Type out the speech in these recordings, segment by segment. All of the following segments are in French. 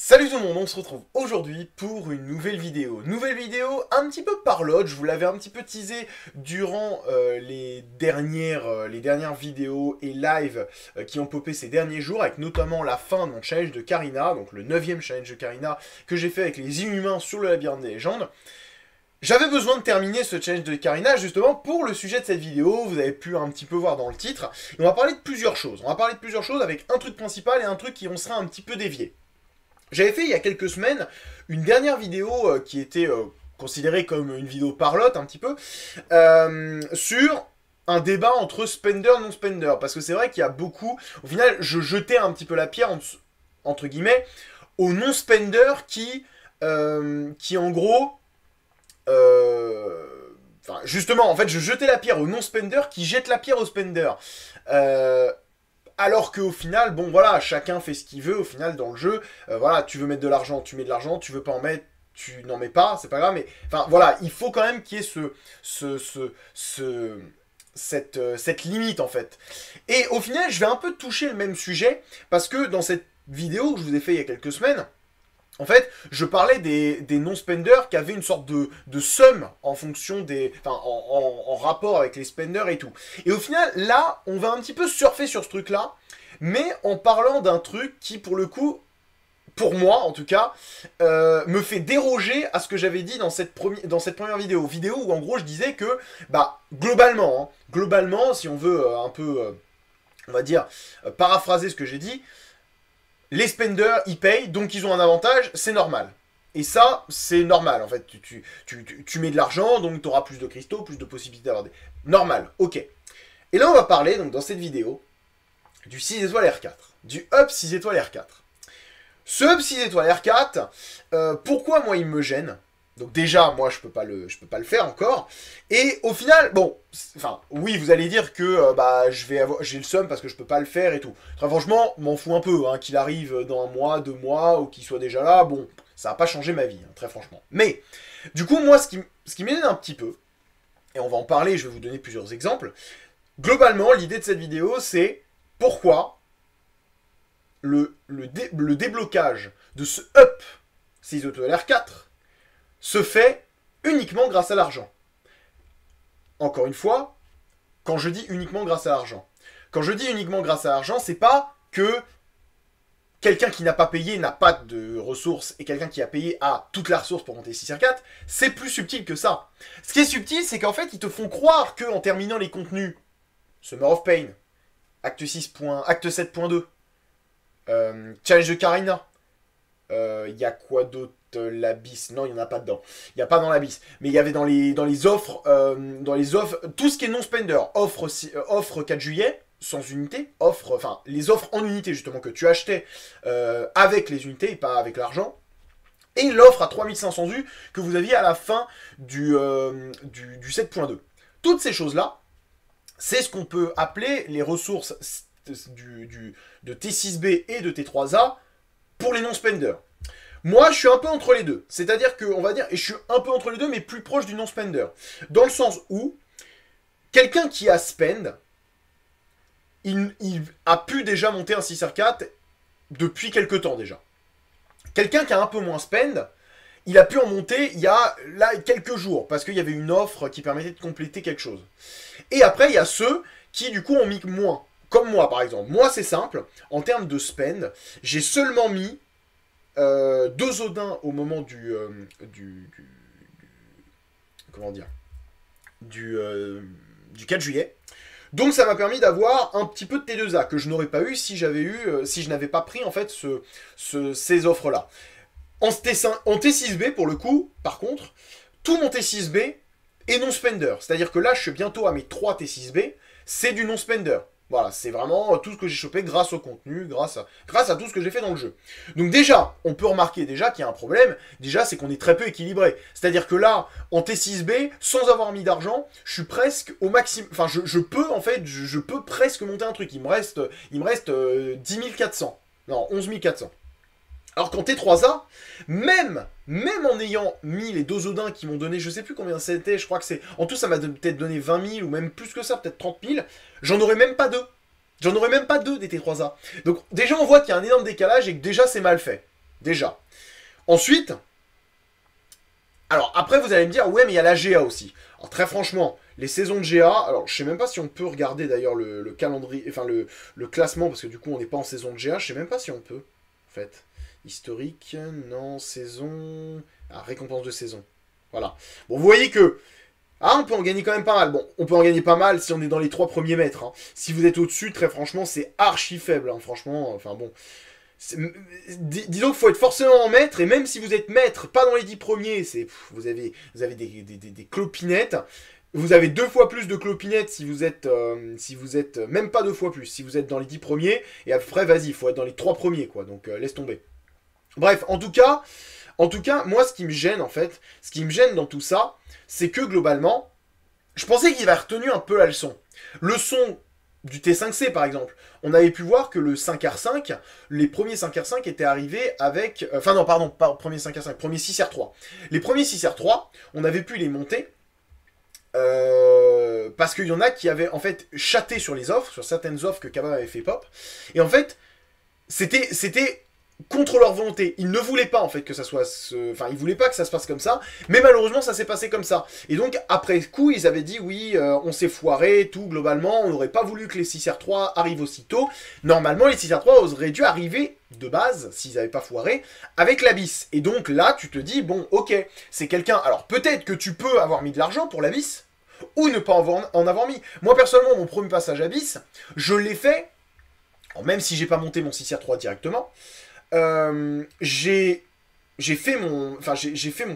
Salut tout le monde, on se retrouve aujourd'hui pour une nouvelle vidéo. Nouvelle vidéo un petit peu parlotte, je vous l'avais un petit peu teasé durant les dernières vidéos et live qui ont popé ces derniers jours, avec notamment la fin de mon challenge de Karina, donc le 9e challenge de Karina que j'ai fait avec les Inhumains sur le labyrinthe des légendes. J'avais besoin de terminer ce challenge de Karina justement pour le sujet de cette vidéo, vous avez pu un petit peu voir dans le titre. Et on va parler de plusieurs choses, avec un truc principal et un truc qui on sera un petit peu dévié. J'avais fait il y a quelques semaines une dernière vidéo qui était considérée comme une vidéo parlotte un petit peu, sur un débat entre spender et non-spender. Parce que c'est vrai qu'il y a beaucoup... Au final, je jetais un petit peu la pierre, entre guillemets, aux non-spenders qui en gros... Enfin, justement, en fait, je jetais la pierre aux non-spenders qui jettent la pierre aux spenders. Alors qu'au final, bon voilà, chacun fait ce qu'il veut au final dans le jeu. Voilà, tu veux mettre de l'argent, tu mets de l'argent, tu veux pas en mettre, tu n'en mets pas, c'est pas grave. Mais enfin voilà, il faut quand même qu'il y ait cette limite en fait. Et au final, je vais un peu toucher le même sujet parce que dans cette vidéo que je vous ai fait il y a quelques semaines, en fait, je parlais des non-spenders qui avaient une sorte de somme en fonction des... Enfin, en rapport avec les spenders et tout. Et au final, là, on va un petit peu surfer sur ce truc-là, mais en parlant d'un truc qui, pour le coup, pour moi en tout cas, me fait déroger à ce que j'avais dit dans cette première vidéo. Vidéo où, en gros, je disais que, bah, globalement, hein, si on veut un peu, on va dire, paraphraser ce que j'ai dit... Les spenders, ils payent, donc ils ont un avantage, c'est normal. Et ça, c'est normal, en fait. Tu mets de l'argent, donc tu auras plus de cristaux, plus de possibilités d'avoir des... Normal, ok. Et là, on va parler, donc dans cette vidéo, du 6 étoiles R4. Du up 6 étoiles R4. Ce up 6 étoiles R4, pourquoi, moi, il me gêne ? Donc déjà, moi, je peux pas le faire encore. Et au final, bon, enfin, oui, vous allez dire que bah, j'ai le seum parce que je peux pas le faire et tout. Enfin, franchement, m'en fous un peu, hein, qu'il arrive dans un mois, 2 mois, ou qu'il soit déjà là, bon, ça va pas changer ma vie, hein, très franchement. Mais, du coup, moi, ce qui m'énerve un petit peu, et on va en parler, je vais vous donner plusieurs exemples, globalement, l'idée de cette vidéo, c'est pourquoi le déblocage de ce up, 6 étoiles R4, se fait uniquement grâce à l'argent. Encore une fois, quand je dis uniquement grâce à l'argent, c'est pas que quelqu'un qui n'a pas payé n'a pas de ressources et quelqu'un qui a payé a toute la ressource pour monter 6R4, c'est plus subtil que ça. Ce qui est subtil, c'est qu'en fait, ils te font croire qu'en terminant les contenus Summer of Pain, acte 7.2, challenge de Karina, il y a quoi d'autre? L'abysse, non il n'y en a pas dedans, il n'y a pas dans l'abysse, mais il y avait dans les offres, tout ce qui est non-spender, offre 4 juillet, sans unité, enfin les offres en unité justement que tu achetais avec les unités et pas avec l'argent, et l'offre à 3500 U que vous aviez à la fin du 7.2. Toutes ces choses-là, c'est ce qu'on peut appeler les ressources de T6B et de T3A pour les non-spenders. Moi, je suis un peu entre les deux, c'est-à-dire que, on va dire, et je suis un peu entre les deux, mais plus proche du non-spender. Dans le sens où, quelqu'un qui a spend, il a pu déjà monter un 6R4 depuis quelques temps déjà. Quelqu'un qui a un peu moins spend, il a pu en monter il y a, là, quelques jours, parce qu'il y avait une offre qui permettait de compléter quelque chose. Et après, il y a ceux qui, du coup, ont mis moins. Comme moi, par exemple. Moi, c'est simple, en termes de spend, j'ai seulement mis... 2 Odins au moment du 4 juillet. Donc ça m'a permis d'avoir un petit peu de T2A que je n'aurais pas eu si je n'avais pas pris en fait ces offres-là. En T6B pour le coup, par contre, tout mon T6B est non-spender. C'est-à-dire que là, je suis bientôt à mes 3 T6B, c'est du non-spender. Voilà, c'est vraiment tout ce que j'ai chopé grâce au contenu, grâce à tout ce que j'ai fait dans le jeu. Donc déjà, on peut remarquer déjà qu'il y a un problème, déjà c'est qu'on est très peu équilibré. C'est-à-dire que là, en T6B, sans avoir mis d'argent, je suis presque au maximum... Enfin, je peux presque monter un truc. Il me reste 10 400. Non, 11 400. Alors qu'en T3A, même en ayant mis les 2 Odins qui m'ont donné, je sais plus combien c'était, je crois que c'est... En tout, ça m'a peut-être donné 20 000 ou même plus que ça, peut-être 30 000. J'en aurais même pas 2. J'en aurais même pas 2 des T3A. Donc déjà, on voit qu'il y a un énorme décalage et que déjà, c'est mal fait. déjà. Ensuite, alors après vous allez me dire, ouais mais il y a la GA aussi. Alors très franchement, les saisons de GA, alors je sais même pas si on peut regarder d'ailleurs le calendrier, enfin le classement, parce que du coup on n'est pas en saison de GA, je sais même pas si on peut, en fait. Historique, non, saison... Ah, récompense de saison. Voilà. Bon, vous voyez que... Ah, on peut en gagner quand même pas mal. Bon, on peut en gagner pas mal si on est dans les 3 premiers mètres. Hein. Si vous êtes au-dessus, très franchement, c'est archi faible. Hein. Franchement, enfin bon... Disons qu'il faut être forcément en maître, et même si vous êtes maître, pas dans les 10 premiers, vous avez des clopinettes. Vous avez 2 fois plus de clopinettes si vous êtes... même pas 2 fois plus, si vous êtes dans les 10 premiers. Et après, vas-y, il faut être dans les 3 premiers, quoi. Donc, laisse tomber. Bref, en tout cas, moi, ce qui me gêne, en fait, ce qui me gêne dans tout ça, c'est que, globalement, je pensais qu'il avait retenu un peu la leçon. Le son du T5C, par exemple. On avait pu voir que le 5R5, les premiers 5R5 étaient arrivés avec... Enfin, non, pardon, pas premier 5R5, premier 6R3. Les premiers 6R3, on avait pu les monter... parce qu'il y en a qui avaient, en fait, chaté sur les offres, sur certaines offres que Kaba avait fait pop. Et, en fait, c'était... contre leur volonté, ils ne voulaient pas en fait que ça soit, enfin ils voulaient pas que ça se passe comme ça, mais malheureusement ça s'est passé comme ça. Et donc après coup ils avaient dit oui, on s'est foiré, tout globalement, on n'aurait pas voulu que les 6R3 arrivent aussitôt. Normalement les 6R3 auraient dû arriver de base, s'ils n'avaient pas foiré, avec l'abysse. Et donc là tu te dis bon ok, c'est quelqu'un, alors peut-être que tu peux avoir mis de l'argent pour l'abysse, ou ne pas en avoir mis. Moi personnellement mon premier passage abysse, je l'ai fait, alors, même si j'ai pas monté mon 6R3 directement, j'ai fait mon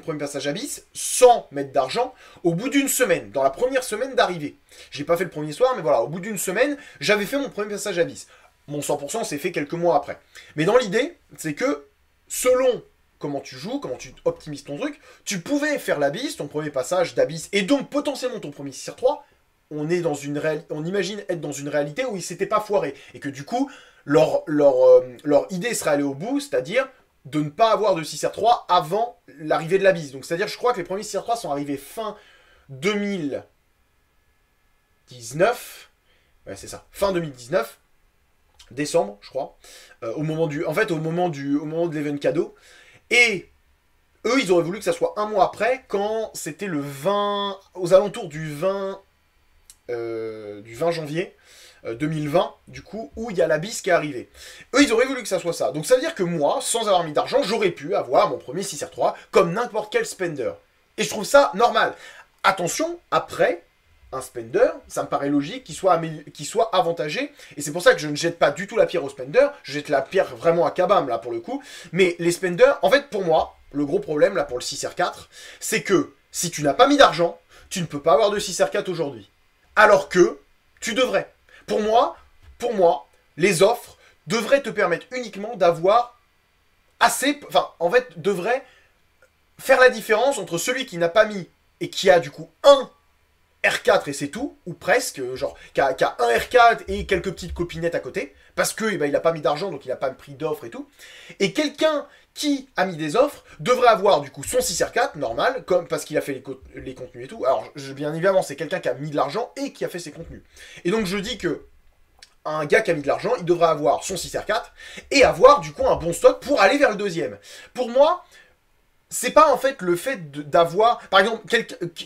premier passage abyss sans mettre d'argent au bout d'une semaine, dans la première semaine d'arrivée. J'ai pas fait le premier soir, mais voilà, au bout d'une semaine, j'avais fait mon premier passage abyss. Mon 100% s'est fait quelques mois après. Mais dans l'idée, c'est que selon comment tu joues, comment tu optimises ton truc, tu pouvais faire l'abyss, ton premier passage d'abyss, et donc potentiellement ton premier 6R3, on imagine être dans une réalité où ils s'étaient pas foirés, et que du coup... Leur idée serait allée au bout, c'est-à-dire de ne pas avoir de 6R3 avant l'arrivée de l'abysse. Donc c'est-à-dire je crois que les premiers 6R3 sont arrivés fin 2019. Ouais c'est ça, fin 2019, décembre je crois, au moment de l'event cadeau. Et eux ils auraient voulu que ça soit un mois après, quand c'était le 20, aux alentours du 20 janvier 2020, du coup, où il y a l'abysse qui est arrivé. Eux, ils auraient voulu que ça soit ça. Donc ça veut dire que moi, sans avoir mis d'argent, j'aurais pu avoir mon premier 6R3 comme n'importe quel spender. Et je trouve ça normal. Attention, après, un spender, ça me paraît logique qu'il soit avantagé. Et c'est pour ça que je ne jette pas du tout la pierre au spender. Je jette la pierre vraiment à Kabam, là, pour le coup. Mais les spenders, en fait, pour moi, le gros problème, là, pour le 6R4, c'est que si tu n'as pas mis d'argent, tu ne peux pas avoir de 6R4 aujourd'hui. Alors que tu devrais. Pour moi, les offres devraient te permettre uniquement d'avoir assez... Enfin, en fait, devraient faire la différence entre celui qui n'a pas mis et qui a du coup un R4 et c'est tout, ou presque, genre, qui a un R4 et quelques petites copinettes à côté, parce que eh ben, il n'a pas mis d'argent, donc il n'a pas pris d'offres et tout, et quelqu'un qui a mis des offres devrait avoir du coup son 6R4, normal, comme, parce qu'il a fait les contenus et tout. Alors, bien évidemment, c'est quelqu'un qui a mis de l'argent et qui a fait ses contenus. Et donc, je dis que un gars qui a mis de l'argent, il devrait avoir son 6R4 et avoir du coup un bon stock pour aller vers le deuxième. Pour moi... C'est pas en fait le fait d'avoir... Par exemple,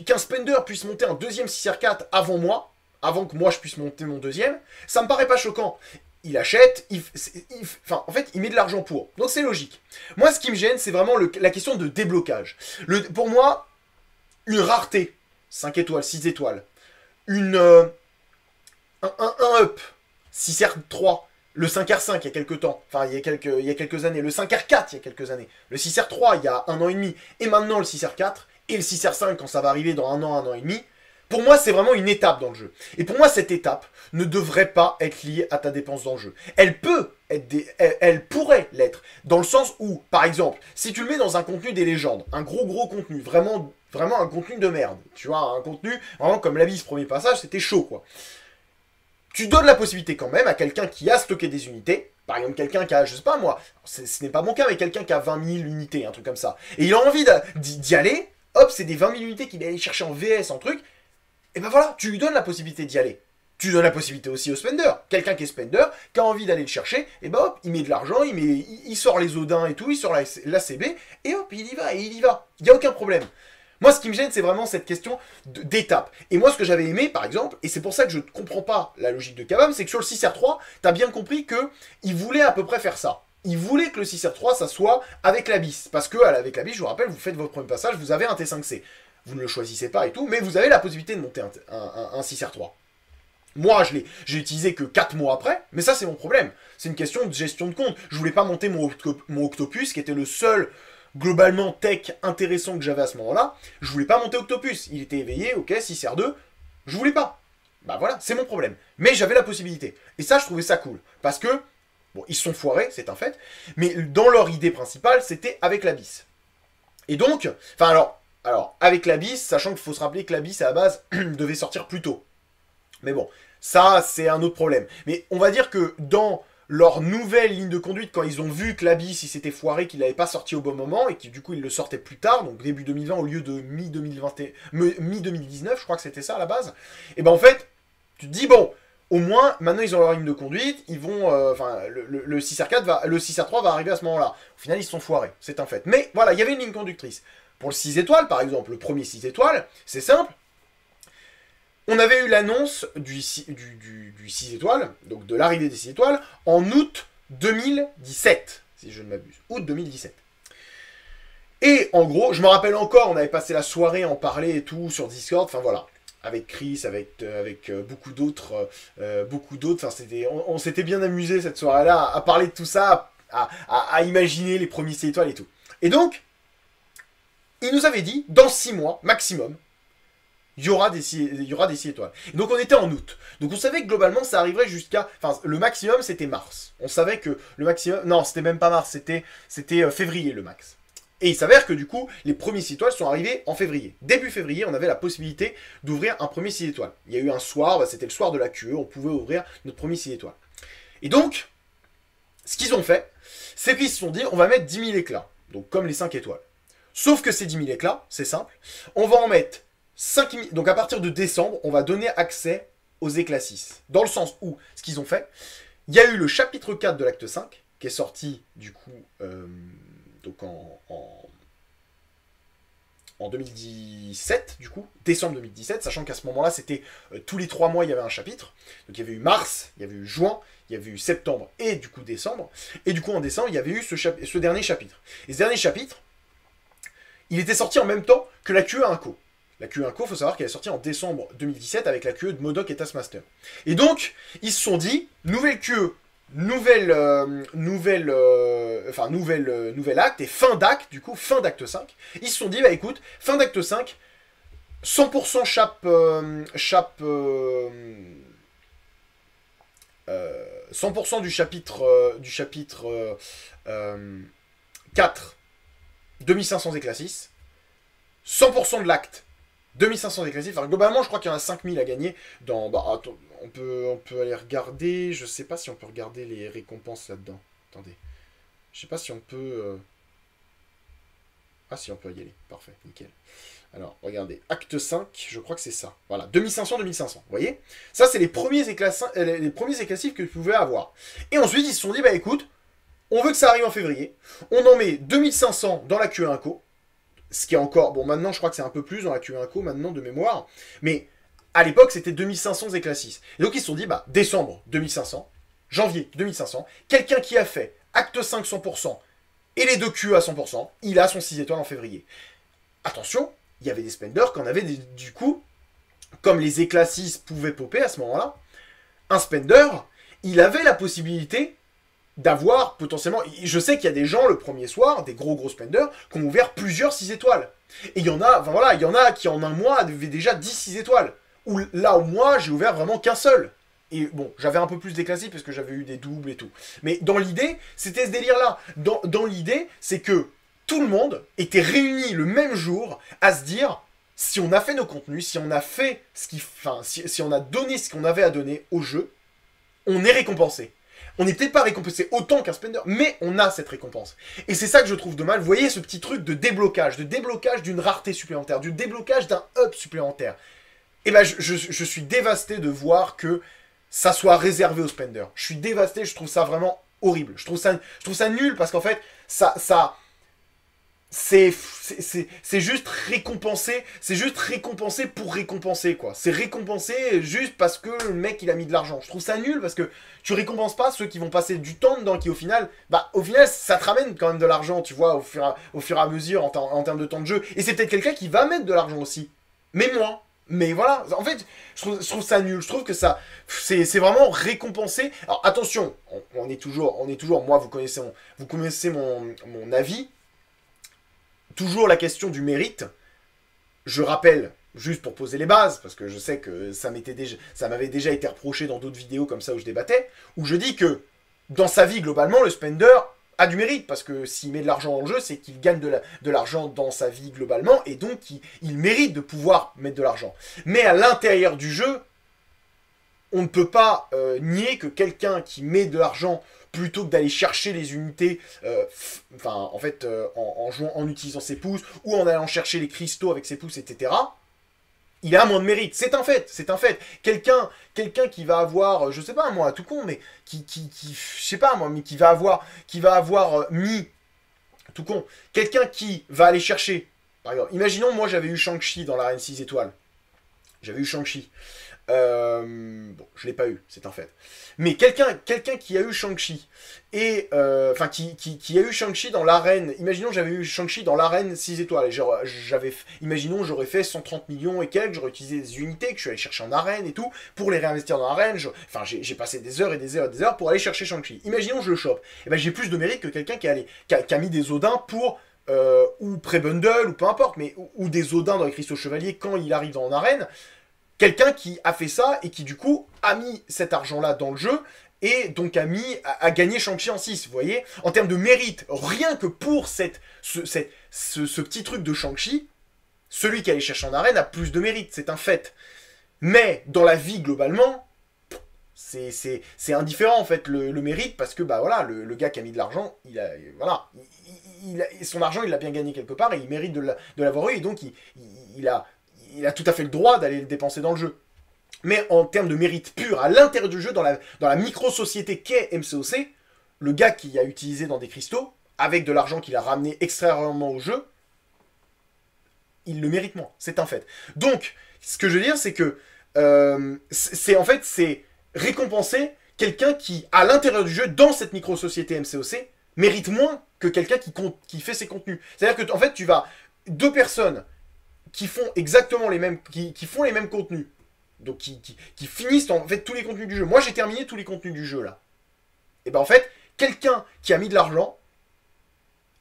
qu'un spender puisse monter un deuxième 6R4 avant moi, avant que moi je puisse monter mon deuxième, ça me paraît pas choquant. Il achète, enfin, en fait, il met de l'argent pour. Donc c'est logique. Moi, ce qui me gêne, c'est vraiment la question de déblocage. Pour moi, une rareté, 5 étoiles, 6 étoiles, un up, 6R3, le 5R5 il y a quelques temps, enfin il y a quelques années, le 5R4 il y a quelques années, le 6R3 il y a 1 an et demi, et maintenant le 6R4 et le 6R5 quand ça va arriver dans 1 an, 1 an et demi, pour moi c'est vraiment une étape dans le jeu. Et pour moi cette étape ne devrait pas être liée à ta dépense dans le jeu. Elle peut être, elle pourrait l'être, dans le sens où, par exemple, si tu le mets dans un contenu des légendes, un gros contenu, vraiment un contenu de merde, tu vois, un contenu, vraiment comme l'abysse premier passage, c'était chaud quoi. Tu donnes la possibilité quand même à quelqu'un qui a stocké des unités, par exemple quelqu'un qui a, je sais pas moi, ce n'est pas mon cas, mais quelqu'un qui a 20 000 unités, un truc comme ça, et il a envie d'y aller, hop, c'est des 20 000 unités qu'il est allé chercher en VS, en truc, et ben voilà, tu lui donnes la possibilité d'y aller. Tu donnes la possibilité aussi au spender. Quelqu'un qui est spender, qui a envie d'aller le chercher, et ben hop, il met de l'argent, il sort les odins et tout, il sort l'ACB, et hop, il y va, et il y va. Il n'y a aucun problème. Moi, ce qui me gêne, c'est vraiment cette question d'étape. Et moi, ce que j'avais aimé, par exemple, et c'est pour ça que je ne comprends pas la logique de Kabam, c'est que sur le 6R3, tu as bien compris qu'il voulait à peu près faire ça. Il voulait que le 6R3, ça soit avec l'abysse. Parce que avec l'abysse, je vous rappelle, vous faites votre premier passage, vous avez un T5C. Vous ne le choisissez pas et tout, mais vous avez la possibilité de monter un 6R3. Moi, je l'ai utilisé que 4 mois après, mais ça, c'est mon problème. C'est une question de gestion de compte. Je voulais pas monter mon Octopus, qui était le seul... globalement tech intéressant que j'avais à ce moment-là, je voulais pas monter Octopus. Il était éveillé, ok, 6R2, je voulais pas. Bah voilà, c'est mon problème. Mais j'avais la possibilité. Et ça, je trouvais ça cool. Parce que, bon, ils se sont foirés, c'est un fait, mais dans leur idée principale, c'était avec l'abysse. Et donc, enfin alors avec l'abysse, sachant qu'il faut se rappeler que l'abysse, à la base, devait sortir plus tôt. Mais bon, ça, c'est un autre problème. Mais on va dire que dans... leur nouvelle ligne de conduite, quand ils ont vu que l'abysse, il s'était foiré, qu'il n'avait pas sorti au bon moment, et que du coup, il le sortait plus tard, donc début 2020 au lieu de mi-2019, je crois que c'était ça à la base, et ben en fait, tu te dis, bon, au moins, maintenant, ils ont leur ligne de conduite, ils vont, enfin, le 6R4 va, le 6R3 va arriver à ce moment-là. Au final, ils se sont foirés, c'est un fait. Mais voilà, il y avait une ligne conductrice. Pour le 6 étoiles, par exemple, le premier 6 étoiles, c'est simple. On avait eu l'annonce du 6 étoiles, donc de l'arrivée des 6 étoiles, en août 2017, si je ne m'abuse. Août 2017. Et en gros, je me rappelle encore, on avait passé la soirée à en parler et tout sur Discord, enfin voilà, avec Chris, avec beaucoup d'autres, on s'était bien amusé cette soirée-là à parler de tout ça, à imaginer les premiers 6 étoiles et tout. Et donc, il nous avait dit, dans 6 mois maximum, il y aura des 6 étoiles. Et donc on était en août. Donc on savait que globalement ça arriverait jusqu'à... Enfin, le maximum c'était mars. On savait que le maximum... Non, c'était même pas mars, c'était février le max. Et il s'avère que du coup, les premiers 6 étoiles sont arrivés en février. Début février, on avait la possibilité d'ouvrir un premier 6 étoiles. Il y a eu un soir, bah, c'était le soir de la QE, on pouvait ouvrir notre premier 6 étoiles. Et donc, ce qu'ils ont fait, c'est qu'ils se sont dit, on va mettre 10 000 éclats. Donc comme les 5 étoiles. Sauf que ces 10 000 éclats, c'est simple, on va en mettre... 5000, donc à partir de décembre, on va donner accès aux éclats 6. Dans le sens où, ce qu'ils ont fait, il y a eu le chapitre 4 de l'acte 5, qui est sorti du coup donc en 2017, du coup, décembre 2017, sachant qu'à ce moment-là, c'était tous les 3 mois, il y avait un chapitre. Donc il y avait eu mars, il y avait eu juin, il y avait eu septembre et du coup décembre. Et du coup en décembre, il y avait eu ce dernier chapitre. Et ce dernier chapitre, il était sorti en même temps que la QE Inco. La QE Inco, il faut savoir qu'elle est sortie en décembre 2017 avec la QE de Modoc et Taskmaster. Et donc, ils se sont dit, nouvelle QE, nouvel acte et fin d'acte, du coup, fin d'acte 5. Ils se sont dit, bah écoute, fin d'acte 5, 100% du chapitre 4, 2500 éclats 6, 100% de l'acte. 2500 éclats 6, enfin globalement je crois qu'il y en a 5000 à gagner dans... Bah, attends, on peut aller regarder, je sais pas si on peut regarder les récompenses là-dedans. Attendez, je sais pas si on peut... Ah si, on peut y aller, parfait, nickel. Alors, regardez, acte 5, je crois que c'est ça. Voilà, 2500, 2500, vous voyez? Ça c'est les premiers éclats 6 que vous pouvez avoir. Et ensuite ils se sont dit, bah écoute, on veut que ça arrive en février, on en met 2500 dans la QE Inco. Ce qui est encore... Bon, maintenant, je crois que c'est un peu plus dans la QE Inco, maintenant, de mémoire. Mais à l'époque, c'était 2500 éclats 6. Et donc, ils se sont dit, bah, décembre, 2500. Janvier, 2500. Quelqu'un qui a fait acte 5, 100%, et les deux QE à 100%, il a son 6 étoiles en février. Attention, il y avait des spenders qui en avaient des... Du coup, comme les éclats 6 pouvaient popper à ce moment-là, un spender, il avait la possibilité... d'avoir potentiellement... Je sais qu'il y a des gens, le premier soir, des gros spenders, qui ont ouvert plusieurs 6 étoiles. Et il y en a, enfin voilà, il y en a qui en un mois avaient déjà 10 6 étoiles. Ou là, au mois, j'ai ouvert vraiment qu'un seul. Et bon, j'avais un peu plus d'éclassiques parce que j'avais eu des doubles et tout. Mais dans l'idée, c'était ce délire-là. Dans l'idée, c'est que tout le monde était réuni le même jour à se dire, si on a fait nos contenus, si on a fait ce qui... Enfin, si on a donné ce qu'on avait à donner au jeu, on est récompensé. On n'est peut-être pas récompensé autant qu'un spender, mais on a cette récompense. Et c'est ça que je trouve dommage. Vous voyez ce petit truc de déblocage d'une rareté supplémentaire, du déblocage d'un up supplémentaire. eh ben je suis dévasté de voir que ça soit réservé aux spenders. Je suis dévasté, je trouve ça vraiment horrible. Je trouve ça nul parce qu'en fait, c'est juste récompensé, pour récompenser, quoi. C'est récompensé juste parce que le mec, il a mis de l'argent. Je trouve ça nul parce que tu récompenses pas ceux qui vont passer du temps dedans, qui au final, ça te ramène quand même de l'argent, tu vois, au fur et à mesure, en termes de temps de jeu. Et c'est peut-être quelqu'un qui va mettre de l'argent aussi, mais moins. Mais voilà, en fait, je trouve ça nul, je trouve que ça, c'est vraiment récompensé. Alors attention, on est toujours, moi vous connaissez mon avis, toujours la question du mérite. Je rappelle, juste pour poser les bases, parce que je sais que ça m'avait déjà été reproché dans d'autres vidéos comme ça où je débattais, où je dis que dans sa vie globalement, le spender a du mérite, parce que s'il met de l'argent dans le jeu, c'est qu'il gagne de l'argent dans sa vie globalement, et donc il mérite de pouvoir mettre de l'argent. Mais à l'intérieur du jeu, on ne peut pas nier que quelqu'un qui met de l'argent plutôt que d'aller chercher les unités, en utilisant ses pouces, ou en allant chercher les cristaux avec ses pouces, etc., il a moins de mérite, c'est un fait, Quelqu'un qui va avoir, je sais pas moi, à tout con, mais qui va avoir mis, tout con, quelqu'un qui va aller chercher, par exemple, imaginons moi j'avais eu Shang-Chi dans l'arène 6 étoiles, bon, je l'ai pas eu, c'est un fait, mais quelqu'un qui a eu Shang-Chi, et, enfin, qui a eu Shang-Chi dans l'arène, imaginons j'avais eu Shang-Chi dans l'arène 6 étoiles, imaginons j'aurais fait 130 millions et quelques, j'aurais utilisé des unités que je suis allé chercher en arène et tout, pour les réinvestir dans l'arène, enfin, j'ai passé des heures et des heures et des heures pour aller chercher Shang-Chi, imaginons je le chope, et ben j'ai plus de mérite que quelqu'un qui a mis des odins pour... ou pré-bundle, ou peu importe, mais ou des odins dans les cristaux chevaliers quand il arrive en arène, quelqu'un qui a fait ça et qui du coup a mis cet argent-là dans le jeu et donc a gagné Shang-Chi en 6, vous voyez. En termes de mérite, rien que pour ce petit truc de Shang-Chi, celui qui allait chercher en arène a plus de mérite, c'est un fait. Mais dans la vie globalement, c'est indifférent en fait le mérite parce que bah voilà, le gars qui a mis de l'argent, son argent il l'a bien gagné quelque part et il mérite de l'avoir eu et donc il a tout à fait le droit d'aller le dépenser dans le jeu. Mais en termes de mérite pur, à l'intérieur du jeu, dans la micro-société qu'est MCOC, le gars qui a utilisé dans des cristaux, avec de l'argent qu'il a ramené extérieurement au jeu, il le mérite moins, c'est un fait. Donc, ce que je veux dire, c'est que c'est récompenser quelqu'un qui, à l'intérieur du jeu, dans cette micro-société MCOC, mérite moins que quelqu'un qui fait ses contenus. C'est-à-dire que, en fait, tu vas... Deux personnes... qui font exactement les mêmes, qui font les mêmes contenus, donc qui finissent en fait tous les contenus du jeu. Moi j'ai terminé tous les contenus du jeu là. Et ben en fait, quelqu'un qui a mis de l'argent,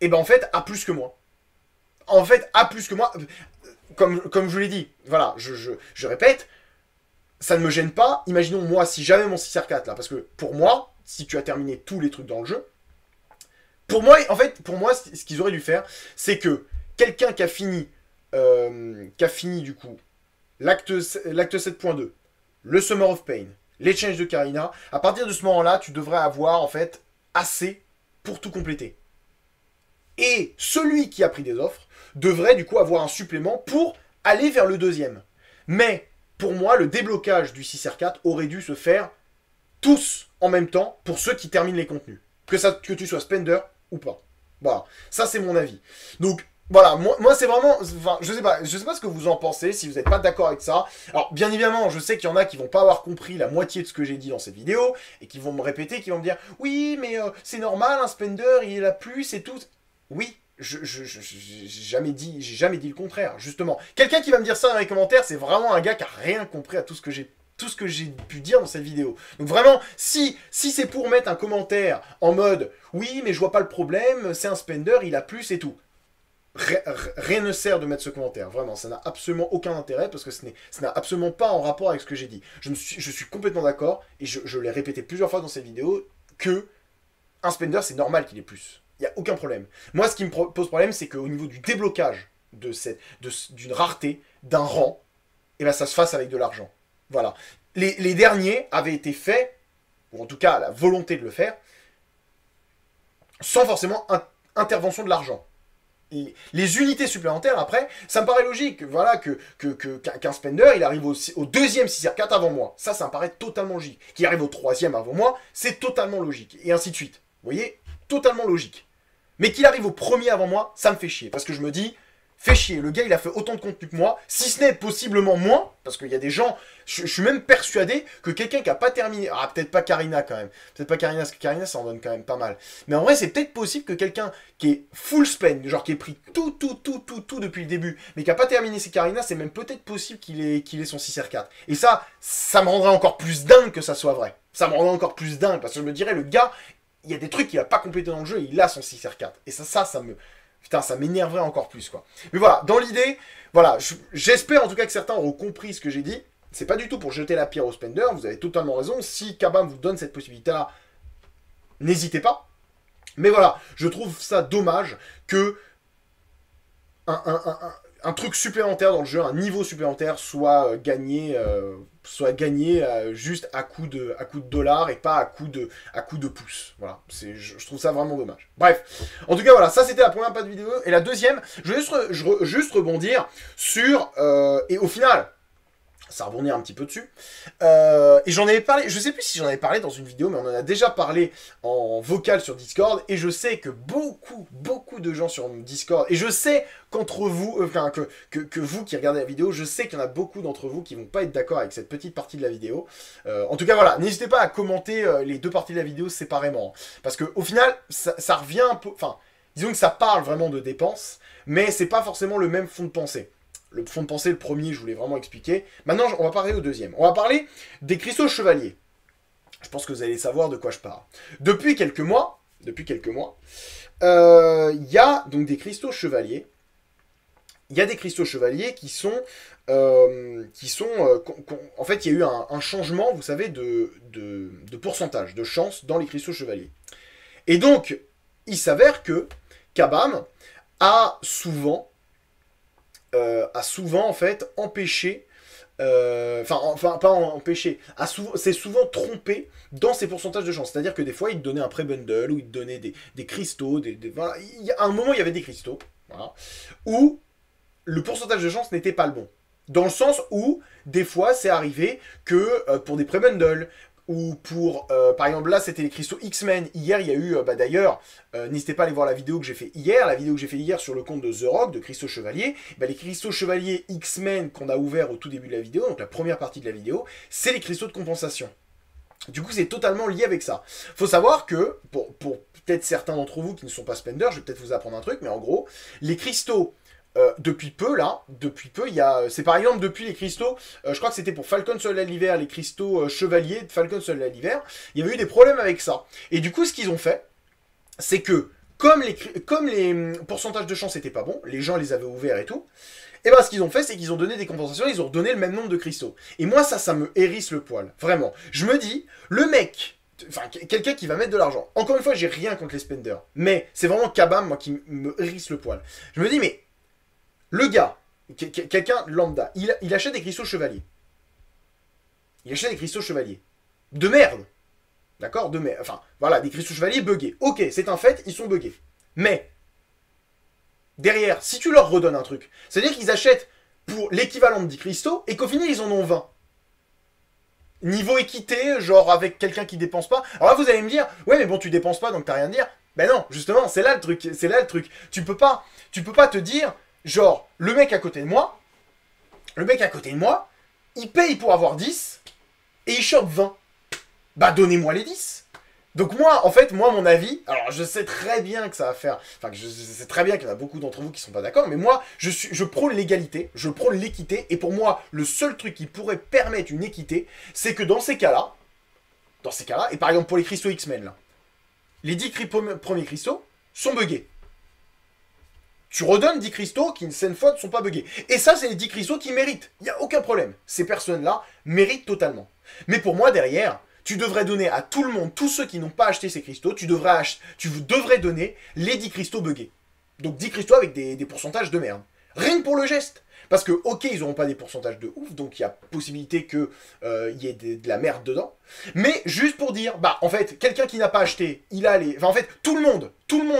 et ben en fait a plus que moi. En fait a plus que moi, comme je l'ai dit, voilà, je répète, ça ne me gêne pas, imaginons moi si j'avais mon 6R4 là, parce que pour moi, si tu as terminé tous les trucs dans le jeu, pour moi ce qu'ils auraient dû faire, c'est que quelqu'un qui a fini du coup l'acte 7.2, le Summer of Pain, les changes de Karina, à partir de ce moment-là, tu devrais avoir en fait assez pour tout compléter. Et celui qui a pris des offres devrait du coup avoir un supplément pour aller vers le deuxième. Mais pour moi, le déblocage du 6R4 aurait dû se faire tous en même temps pour ceux qui terminent les contenus. Que tu sois spender ou pas. Voilà, ça c'est mon avis. Donc, voilà, moi c'est vraiment, enfin, je sais pas ce que vous en pensez, si vous n'êtes pas d'accord avec ça. Alors bien évidemment, je sais qu'il y en a qui vont pas avoir compris la moitié de ce que j'ai dit dans cette vidéo, et qui vont me répéter, qui vont me dire, oui mais c'est normal, un spender il a plus et tout. Oui, j'ai jamais dit le contraire, justement. Quelqu'un qui va me dire ça dans les commentaires, c'est vraiment un gars qui a rien compris à tout ce que j'ai pu dire dans cette vidéo. Donc vraiment, si c'est pour mettre un commentaire en mode, oui mais je vois pas le problème, c'est un spender, il a plus et tout. Rien ne sert de mettre ce commentaire, vraiment, ça n'a absolument aucun intérêt parce que ça n'a absolument pas en rapport avec ce que j'ai dit. Je suis complètement d'accord, et je l'ai répété plusieurs fois dans cette vidéo, que un spender, c'est normal qu'il ait plus. Il n'y a aucun problème. Moi, ce qui me pose problème, c'est qu'au niveau du déblocage d'une rareté, d'un rang, et ben, ça se fasse avec de l'argent. Voilà. Les derniers avaient été faits, ou en tout cas, la volonté de le faire, sans forcément intervention de l'argent. les unités supplémentaires après, ça me paraît logique, voilà, qu'un Spender, il arrive au deuxième 6R4 avant moi. Ça me paraît totalement logique. Qu'il arrive au troisième avant moi, c'est totalement logique. Et ainsi de suite. Vous voyez, totalement logique. Mais qu'il arrive au premier avant moi, ça me fait chier. Parce que je me dis, fait chier, le gars il a fait autant de contenu que moi, si ce n'est possiblement moins, parce qu'il y a des gens, je suis même persuadé que quelqu'un qui n'a pas terminé, ah peut-être pas Karina quand même, peut-être pas Karina, parce que Karina ça en donne quand même pas mal, mais en vrai c'est peut-être possible que quelqu'un qui est full spend, genre qui ait pris tout depuis le début, mais qui n'a pas terminé ses Karina, c'est même peut-être possible qu'il ait son 6R4, et ça me rendrait encore plus dingue que ça soit vrai, ça me rendrait encore plus dingue, parce que je me dirais le gars, il y a des trucs qu'il n'a pas complété dans le jeu, et il a son 6R4, et ça me... Putain, ça m'énerverait encore plus, quoi. Mais voilà, dans l'idée, voilà, j'espère en tout cas que certains auront compris ce que j'ai dit. C'est pas du tout pour jeter la pierre au Spender, vous avez totalement raison. Si Kabam vous donne cette possibilité-là, n'hésitez pas. Mais voilà, je trouve ça dommage que un truc supplémentaire dans le jeu, un niveau supplémentaire soit gagné... juste à coup de dollars et pas à coup de pouce. Voilà, je trouve ça vraiment dommage. Bref, en tout cas, voilà, ça c'était la première patte vidéo. Et la deuxième, je vais juste rebondir sur... et au final, ça rebondit un petit peu dessus. Et j'en avais parlé, je sais plus si j'en avais parlé dans une vidéo, mais on en a déjà parlé en vocal sur Discord. Et je sais que beaucoup de gens sur Discord, et je sais qu'entre vous, enfin que vous qui regardez la vidéo, je sais qu'il y en a beaucoup d'entre vous qui vont pas être d'accord avec cette petite partie de la vidéo. En tout cas, voilà, n'hésitez pas à commenter les deux parties de la vidéo séparément. Hein, parce que au final, ça revient un peu, enfin, disons que ça parle vraiment de dépenses, mais c'est pas forcément le même fond de pensée. Le fond de pensée, le premier, je voulais vraiment expliquer. Maintenant, on va parler au deuxième. On va parler des cristaux chevaliers. Je pense que vous allez savoir de quoi je parle. Depuis quelques mois, il y a donc des cristaux chevaliers. Il y a des cristaux chevaliers qui sont... en fait, il y a eu un changement, vous savez, de pourcentage, de chance dans les cristaux chevaliers. Et donc, il s'avère que Kabam a souvent en fait empêché, s'est souvent trompé dans ses pourcentages de chance. C'est-à-dire que des fois, il te donnait un pré-bundle ou il te donnait des cristaux. Voilà. À un moment, il y avait des cristaux, voilà, où le pourcentage de chance n'était pas le bon. Dans le sens où, des fois, c'est arrivé que pour des pré-bundles, ou pour, par exemple là c'était les cristaux X-Men, hier il y a eu, bah d'ailleurs, n'hésitez pas à aller voir la vidéo que j'ai fait hier, sur le compte de The Rock, de cristaux chevaliers, bah les cristaux chevaliers X-Men qu'on a ouvert au tout début de la vidéo, donc la première partie de la vidéo, c'est les cristaux de compensation. Du coup c'est totalement lié avec ça. Faut savoir que, pour peut-être certains d'entre vous qui ne sont pas spenders, je vais peut-être vous apprendre un truc, mais en gros, les cristaux, depuis peu, il y a... C'est par exemple depuis les cristaux, je crois que c'était pour Falcon Sol à l'hiver, les cristaux chevaliers de Falcon Sol à l'hiver, il y avait eu des problèmes avec ça. Et du coup, ce qu'ils ont fait, c'est que, comme les pourcentages de chance n'étaient pas bons, les gens les avaient ouverts et tout, et bien ce qu'ils ont fait, c'est qu'ils ont donné des compensations, ils ont redonné le même nombre de cristaux. Et moi, ça me hérisse le poil, vraiment. Je me dis, le mec... Enfin, quelqu'un qui va mettre de l'argent. Encore une fois, j'ai rien contre les spenders, mais c'est vraiment Kabam, moi, qui me hérisse le poil. Je me dis, mais... Le gars, quelqu'un lambda, il achète des cristaux chevaliers. Il achète des cristaux chevaliers. De merde. D'accord, de merde. Enfin, voilà, des cristaux chevaliers buggés. Ok, c'est un fait, ils sont buggés. Mais, derrière, si tu leur redonnes un truc, c'est-à-dire qu'ils achètent pour l'équivalent de 10 cristaux et qu'au final, ils en ont 20. Niveau équité, genre avec quelqu'un qui dépense pas. Alors là, vous allez me dire, ouais, mais bon, tu dépenses pas, donc t'as rien à dire. Ben non, justement, c'est là le truc. C'est là le truc. Tu peux pas te dire... Genre, le mec à côté de moi, il paye pour avoir 10, et il chope 20. Bah, donnez-moi les 10. Donc moi, en fait, mon avis, alors je sais très bien que ça va faire, enfin, je sais très bien qu'il y en a beaucoup d'entre vous qui sont pas d'accord, mais moi, je prône l'égalité, je prône l'équité, et pour moi, le seul truc qui pourrait permettre une équité, c'est que dans ces cas-là, et par exemple pour les cristaux X-Men, là, les 10 premiers cristaux sont buggés. Tu redonnes 10 cristaux qui, une saine fois, ne sont pas buggés. Et ça, c'est les 10 cristaux qui méritent. Il n'y a aucun problème. Ces personnes-là méritent totalement. Mais pour moi, derrière, tu devrais donner à tout le monde, tous ceux qui n'ont pas acheté ces cristaux, tu devrais donner les 10 cristaux buggés. Donc 10 cristaux avec des pourcentages de merde. Rien que pour le geste. Parce que, ok, ils n'auront pas des pourcentages de ouf, donc il y a possibilité qu'il y ait de la merde dedans. Mais juste pour dire, bah, en fait, quelqu'un qui n'a pas acheté, il a les... Enfin, en fait, tout le monde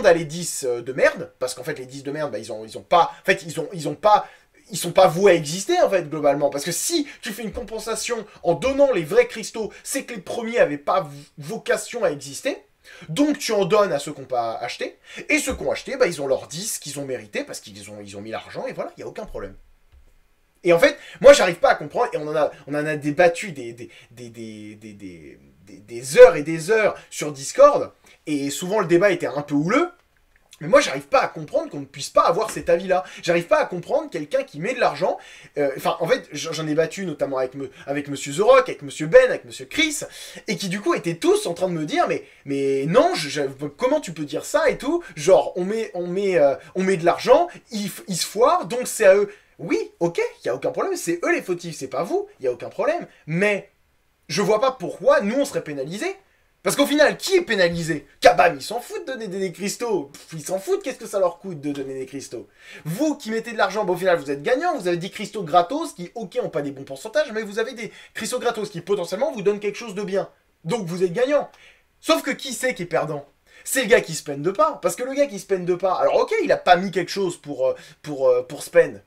a les 10 de merde, parce qu'en fait, les 10 de merde, bah, ils ont pas... En fait, ils ont pas... Ils sont pas voués à exister, en fait, globalement. Parce que si tu fais une compensation en donnant les vrais cristaux, c'est que les premiers n'avaient pas vocation à exister. Donc tu en donnes à ceux qui n'ont pas acheté. Et ceux qui ont acheté, bah, ils ont leurs 10 qu'ils ont mérité, parce qu'ils ont mis l'argent, et voilà, il n'y a aucun problème. Et en fait, moi, j'arrive pas à comprendre, et on en a débattu des heures et des heures sur Discord, et souvent le débat était un peu houleux, mais moi, j'arrive pas à comprendre qu'on ne puisse pas avoir cet avis-là. J'arrive pas à comprendre quelqu'un qui met de l'argent... Enfin, en fait, j'en ai battu notamment avec Monsieur The Rock, avec Monsieur Ben, avec Monsieur Chris, et qui, du coup, étaient tous en train de me dire, mais non, comment tu peux dire ça, et tout. Genre, on met de l'argent, ils se foirent, donc c'est à eux... Oui, ok, il n'y a aucun problème, c'est eux les fautifs, c'est pas vous, il n'y a aucun problème. Mais je vois pas pourquoi nous on serait pénalisés. Parce qu'au final, qui est pénalisé? Kabam, ils s'en foutent de donner des cristaux. Pff, ils s'en foutent, qu'est-ce que ça leur coûte de donner des cristaux? Vous qui mettez de l'argent, bah, au final vous êtes gagnant, vous avez des cristaux gratos qui, ok, n'ont pas des bons pourcentages, mais vous avez des cristaux gratos qui potentiellement vous donnent quelque chose de bien. Donc vous êtes gagnant. Sauf que qui c'est qui est perdant? C'est le gars qui se peine de pas. Parce que le gars qui se peine de pas, alors ok, il a pas mis quelque chose pour se peine.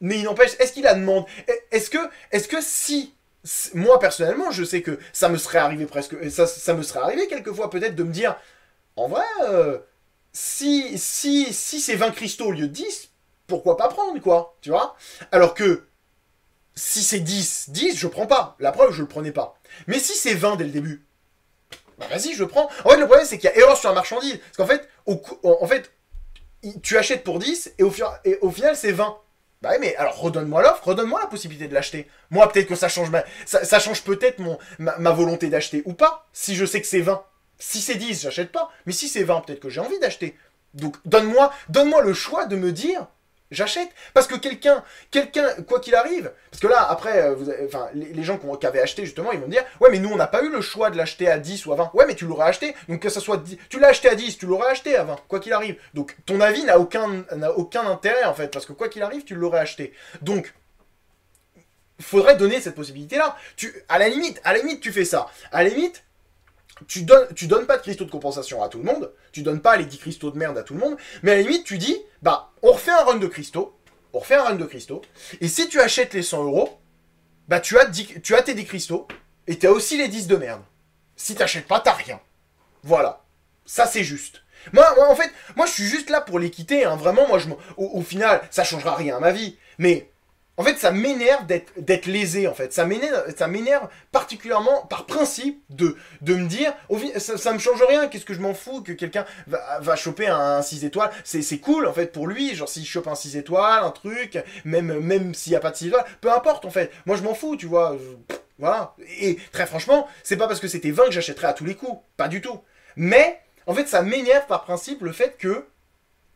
Mais il n'empêche, est-ce qu'il la demande? Est-ce que si... Moi, personnellement, je sais que ça me serait arrivé presque... Ça me serait arrivé quelquefois, peut-être, de me dire... En vrai, si c'est 20 cristaux au lieu de 10, pourquoi pas prendre, quoi? Tu vois? Alors que... Si c'est 10, je prends pas. La preuve, je le prenais pas. Mais si c'est 20 dès le début... Bah vas-y, je le prends. En fait, le problème, c'est qu'il y a erreur sur la marchandise. Parce qu'en fait, tu achètes pour 10, et au final, c'est 20. Bah oui, mais alors redonne-moi l'offre, redonne-moi la possibilité de l'acheter. Moi, peut-être que ça change ça change peut-être ma volonté d'acheter ou pas, si je sais que c'est 20. Si c'est 10, j'achète pas. Mais si c'est 20, peut-être que j'ai envie d'acheter. Donc donne-moi le choix de me dire, j'achète. Parce que quelqu'un, quoi qu'il arrive, parce que là, après, enfin, les gens qui avaient acheté, justement, ils vont me dire, ouais, mais nous, on n'a pas eu le choix de l'acheter à 10 ou à 20. Ouais, mais tu l'aurais acheté. Donc que ça soit 10, tu l'as acheté à 10, tu l'aurais acheté à 20, quoi qu'il arrive. Donc ton avis n'a aucun intérêt, en fait, parce que quoi qu'il arrive, tu l'aurais acheté. Donc, faudrait donner cette possibilité-là. À la limite, tu fais ça. À la limite, tu donnes pas de cristaux de compensation à tout le monde, tu donnes pas les 10 cristaux de merde à tout le monde, mais à la limite, tu dis, bah, on refait un run de cristaux, et si tu achètes les 100 €, bah, tu as tes 10 cristaux, et tu as aussi les 10 de merde. Si t'achètes pas, t'as rien. Voilà. Ça, c'est juste. Moi, en fait, je suis juste là pour l'équité, hein, vraiment, au final, ça changera rien à ma vie, mais... En fait, ça m'énerve d'être lésé, en fait. Ça m'énerve particulièrement, par principe, de me dire... Ça me change rien, qu'est-ce que je m'en fous que quelqu'un va choper un 6 étoiles. C'est cool, en fait, pour lui. Genre, s'il chope un 6 étoiles, un truc, même s'il n'y a pas de 6 étoiles, peu importe, en fait. Moi, je m'en fous, tu vois. Voilà. Et très franchement, c'est pas parce que c'était 20 que j'achèterais à tous les coups. Pas du tout. Mais, en fait, ça m'énerve, par principe, le fait que...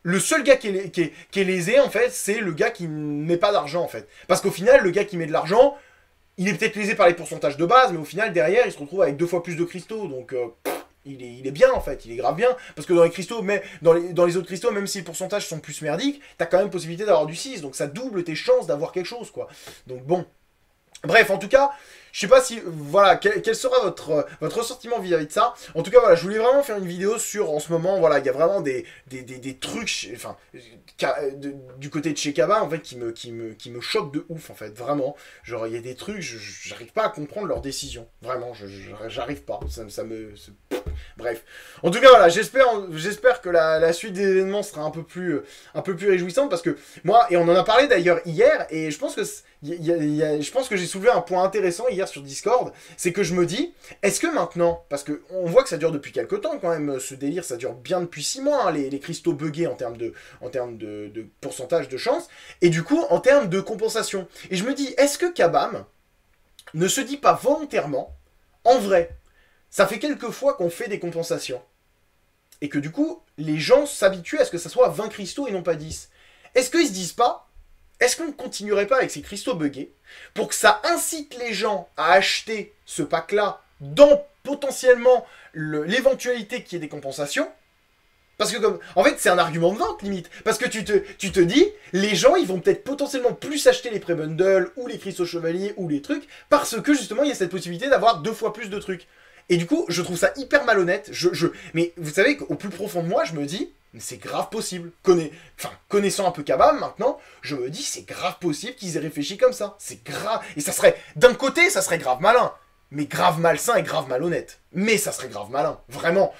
Le seul gars qui est lésé, en fait, c'est le gars qui ne met pas d'argent, en fait. Parce qu'au final, le gars qui met de l'argent, il est peut-être lésé par les pourcentages de base, mais au final, derrière, il se retrouve avec 2 fois plus de cristaux. Donc, il est bien, en fait. Il est grave bien. Parce que dans les cristaux, mais dans les autres cristaux, même si les pourcentages sont plus merdiques, t'as quand même possibilité d'avoir du 6. Donc, ça double tes chances d'avoir quelque chose, quoi. Donc, bon. Bref, en tout cas... Je sais pas si, voilà, quel sera votre ressentiment vis-à-vis de ça. En tout cas, voilà, je voulais vraiment faire une vidéo sur, en ce moment, voilà, il y a vraiment des trucs, enfin, du côté de chez Kaba, en fait, qui me choquent de ouf, en fait, vraiment. Genre, il y a des trucs, j'arrive pas à comprendre leurs décisions, vraiment, j'arrive pas, bref. En tout cas, voilà, j'espère que la suite des événements sera un peu plus réjouissante, parce que moi, et on en a parlé d'ailleurs hier, et je pense que, j'ai soulevé un point intéressant hier sur Discord, c'est que je me dis, est-ce que maintenant, parce que on voit que ça dure depuis quelques temps quand même, ce délire, ça dure bien depuis 6 mois, hein, les cristaux buggés en termes de pourcentage de chance, et du coup en termes de compensation. Et je me dis, est-ce que Kabam ne se dit pas volontairement, en vrai, ça fait quelques fois qu'on fait des compensations, et que du coup, les gens s'habituent à ce que ça soit 20 cristaux et non pas 10. Est-ce qu'ils se disent pas, est-ce qu'on ne continuerait pas avec ces cristaux buggés pour que ça incite les gens à acheter ce pack-là dans potentiellement l'éventualité qu'il y ait des compensations, Parce que comme, en fait, c'est un argument de vente, limite. Parce que tu te dis, les gens, ils vont peut-être potentiellement plus acheter les pré-bundles, ou les cristaux chevaliers, ou les trucs, parce que, justement, il y a cette possibilité d'avoir 2 fois plus de trucs. Et du coup, je trouve ça hyper malhonnête. Mais vous savez qu'au plus profond de moi, je me dis, c'est grave possible. Connaissant un peu Kabam, maintenant, je me dis, c'est grave possible qu'ils aient réfléchi comme ça. C'est grave. Et ça serait, d'un côté, ça serait grave malin. Mais grave malsain et grave malhonnête. Mais ça serait grave malin, vraiment.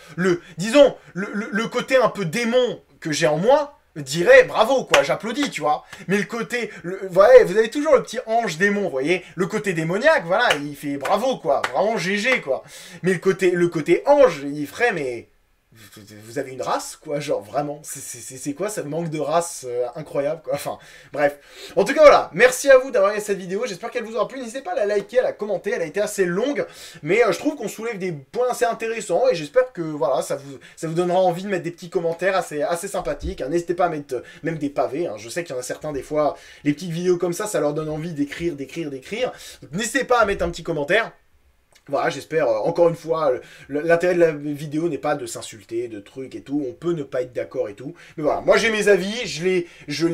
Disons, le côté un peu démon que j'ai en moi dirait bravo, quoi, j'applaudis, tu vois. Mais le côté, ouais, vous avez toujours le petit ange démon, vous voyez. Le côté démoniaque, voilà, il fait bravo, quoi, vraiment GG, quoi. Mais le côté ange, il ferait, mais... Vous avez une race, quoi, genre, vraiment, c'est quoi ce manque de race incroyable, quoi, enfin, bref. En tout cas, voilà, merci à vous d'avoir regardé cette vidéo, j'espère qu'elle vous aura plu, n'hésitez pas à la liker, à la commenter, elle a été assez longue, mais je trouve qu'on soulève des points assez intéressants, et j'espère que, voilà, ça vous donnera envie de mettre des petits commentaires assez sympathiques, hein. N'hésitez pas à mettre même des pavés, hein. Je sais qu'il y en a certains, des fois, les petites vidéos comme ça leur donne envie d'écrire, donc n'hésitez pas à mettre un petit commentaire. Voilà, j'espère, encore une fois, l'intérêt de la vidéo n'est pas de s'insulter, de trucs et tout, on peut ne pas être d'accord et tout, mais voilà, moi j'ai mes avis, je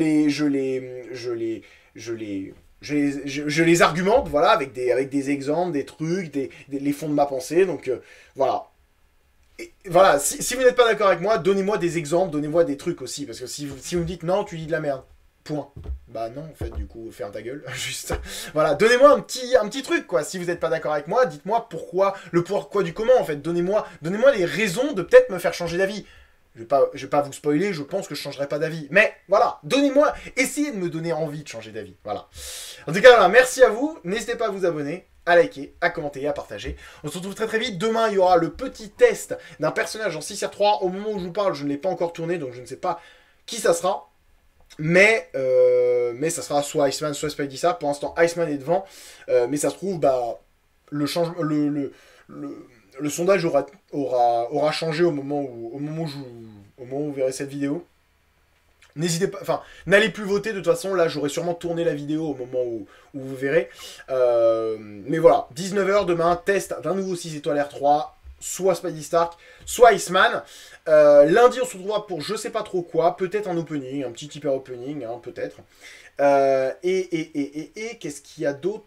les argumente, voilà, avec des exemples, des trucs, les fonds de ma pensée, donc voilà. Et voilà, si vous n'êtes pas d'accord avec moi, donnez-moi des exemples, donnez-moi des trucs aussi, parce que si vous me dites non, tu dis de la merde. Point. Bah non, en fait, du coup, ferme ta gueule, juste. Voilà, donnez-moi un petit truc, quoi. Si vous n'êtes pas d'accord avec moi, dites-moi le pourquoi du comment, en fait. Donnez-moi les raisons de peut-être me faire changer d'avis. Je vais pas vous spoiler, je pense que je changerai pas d'avis. Mais voilà, donnez-moi, essayez de me donner envie de changer d'avis, voilà. En tout cas, voilà, merci à vous, n'hésitez pas à vous abonner, à liker, à commenter et à partager. On se retrouve très très vite. Demain, il y aura le petit test d'un personnage en 6R3. Au moment où je vous parle, je ne l'ai pas encore tourné, donc je ne sais pas qui ça sera. Mais ça sera soit Iceman, soit Spidey Stark. Pour l'instant, Iceman est devant. Mais ça se trouve, bah, le sondage aura changé au moment où vous verrez cette vidéo. N'hésitez pas, enfin, n'allez plus voter, de toute façon, là, j'aurai sûrement tourné la vidéo au moment où vous verrez. Mais voilà, 19h demain, test d'un nouveau 6 étoiles R3. Soit Spidey Stark, soit Iceman. Lundi, on se retrouvera pour je sais pas trop quoi, peut-être un opening, un petit hyper opening, hein, peut-être. Et qu'est-ce qu'il y a d'autre?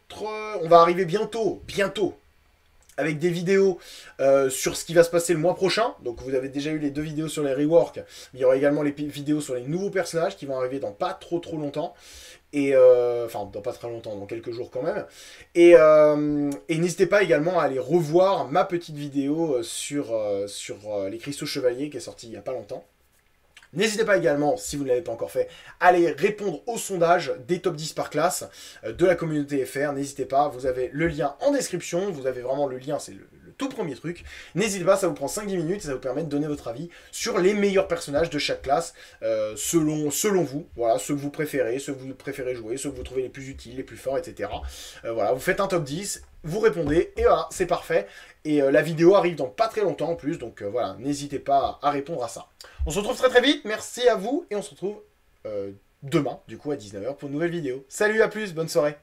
On va arriver bientôt, avec des vidéos sur ce qui va se passer le mois prochain. Donc vous avez déjà eu les 2 vidéos sur les reworks. Il y aura également les vidéos sur les nouveaux personnages qui vont arriver dans pas trop longtemps. Et enfin, dans pas très longtemps, dans quelques jours quand même. Et n'hésitez pas également à aller revoir ma petite vidéo sur les cristaux chevaliers qui est sortie il y a pas longtemps. N'hésitez pas également, si vous ne l'avez pas encore fait, à aller répondre au sondage des top 10 par classe de la communauté FR. N'hésitez pas, vous avez le lien en description, vous avez vraiment le lien, c'est le tout premier truc. N'hésitez pas, ça vous prend 5-10 minutes et ça vous permet de donner votre avis sur les meilleurs personnages de chaque classe selon vous. Voilà, ceux que vous préférez jouer, ceux que vous trouvez les plus utiles, les plus forts, etc. Voilà, vous faites un top 10, vous répondez et voilà, c'est parfait. Et la vidéo arrive dans pas très longtemps en plus, donc voilà, n'hésitez pas à répondre à ça. On se retrouve très très vite, merci à vous, et on se retrouve demain, du coup, à 19h pour une nouvelle vidéo. Salut, à plus, bonne soirée.